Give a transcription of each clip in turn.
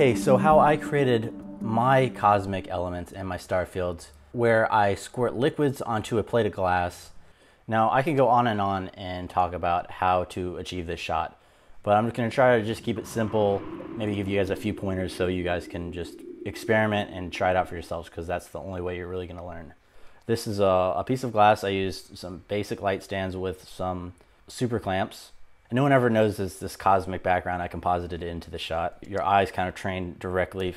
Okay, so how I created my cosmic elements and my star fields, where I squirt liquids onto a plate of glass. Now I can go on and talk about how to achieve this shot, but I'm just gonna try to just keep it simple, maybe give you guys a few pointers so you guys can just experiment and try it out for yourselves, because that's the only way you're really gonna learn. This is a piece of glass. I used some basic light stands with some super clamps. And no one ever knows this cosmic background I composited into the shot. Your eyes kind of train directly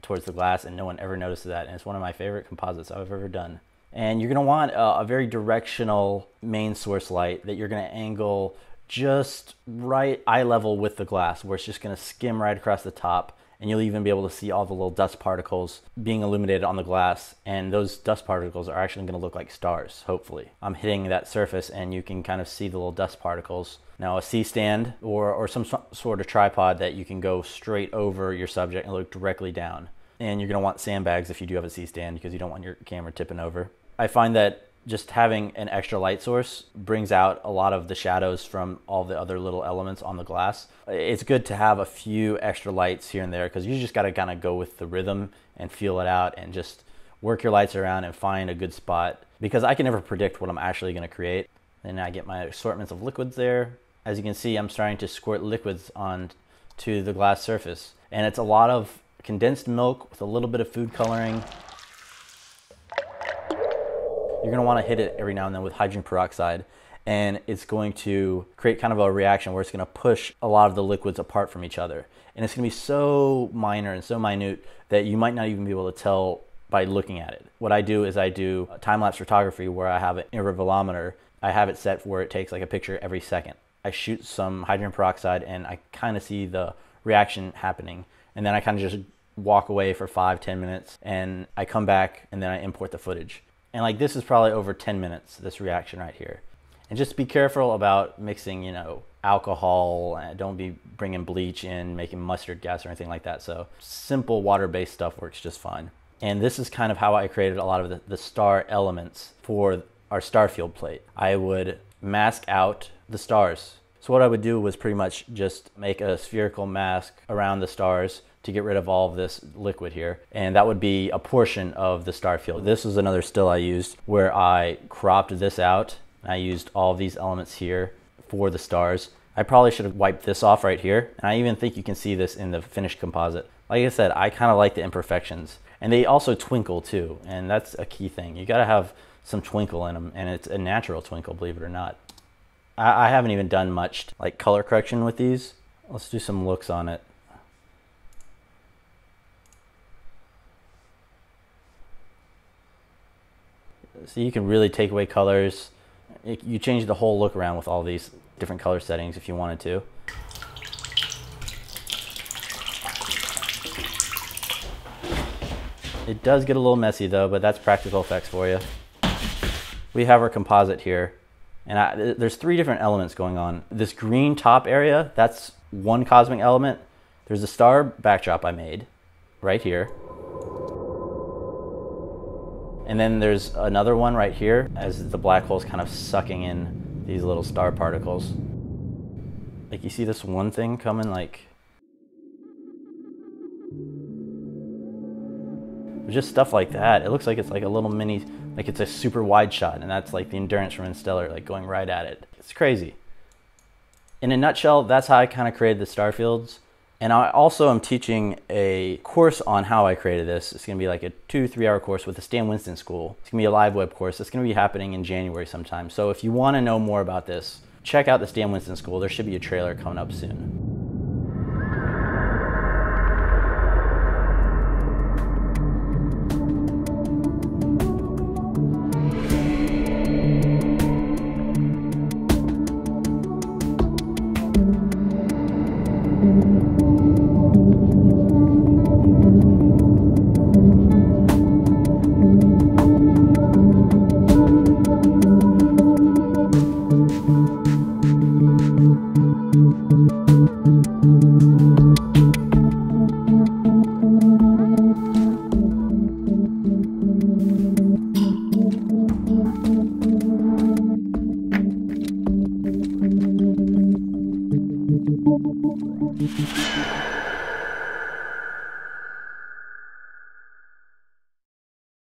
towards the glass and no one ever notices that. And it's one of my favorite composites I've ever done. And you're gonna want a very directional main source light that you're gonna angle just right eye level with the glass, where it's just gonna skim right across the top, and you'll even be able to see all the little dust particles being illuminated on the glass. And those dust particles are actually gonna look like stars, hopefully. I'm hitting that surface and you can kind of see the little dust particles. Now a C-stand or some sort of tripod that you can go straight over your subject and look directly down. And you're gonna want sandbags if you do have a C-stand, because you don't want your camera tipping over. I find that just having an extra light source brings out a lot of the shadows from all the other little elements on the glass. It's good to have a few extra lights here and there, because you just got to kind of go with the rhythm and feel it out and just work your lights around and find a good spot, because I can never predict what I'm actually going to create. Then I get my assortments of liquids there. As you can see, I'm starting to squirt liquids onto the glass surface, and it's a lot of condensed milk with a little bit of food coloring. You're gonna wanna hit it every now and then with hydrogen peroxide, and it's going to create kind of a reaction where it's gonna push a lot of the liquids apart from each other. And it's gonna be so minor and so minute that you might not even be able to tell by looking at it. What I do is I do time-lapse photography, where I have an intervalometer. I have it set where it takes like a picture every second. I shoot some hydrogen peroxide and I kinda see the reaction happening. And then I kinda just walk away for 5–10 minutes, and I come back and then I import the footage. And like this is probably over 10 minutes, this reaction right here. And just be careful about mixing, you know, alcohol. Don't be bringing bleach in, making mustard gas or anything like that. So simple water-based stuff works just fine. And this is kind of how I created a lot of the star elements for our star field plate. I would mask out the stars. So what I would do was pretty much just make a spherical mask around the stars to get rid of all of this liquid here. And that would be a portion of the star field. This was another still I used where I cropped this out. I used all these elements here for the stars. I probably should have wiped this off right here. And I even think you can see this in the finished composite. Like I said, I kind of like the imperfections. And they also twinkle too. And that's a key thing. You gotta have some twinkle in them, and it's a natural twinkle, believe it or not. I haven't even done much like color correction with these. Let's do some looks on it. So you can really take away colors. You change the whole look around with all these different color settings if you wanted to. It does get a little messy though, but that's practical effects for you. We have our composite here, and there's three different elements going on. This green top area, that's one cosmic element. There's a star backdrop I made right here. And then there's another one right here as the black hole's kind of sucking in these little star particles. Like you see this one thing coming, like just stuff like that. It looks like it's like a little mini, like it's a super wide shot, and that's like the Endurance from Interstellar, like going right at it. It's crazy. In a nutshell, that's how I kind of created the star fields. And I also am teaching a course on how I created this. It's gonna be like a 2–3 hour course with the Stan Winston School. It's gonna be a live web course. It's gonna be happening in January sometime. So if you wanna know more about this, check out the Stan Winston School. There should be a trailer coming up soon.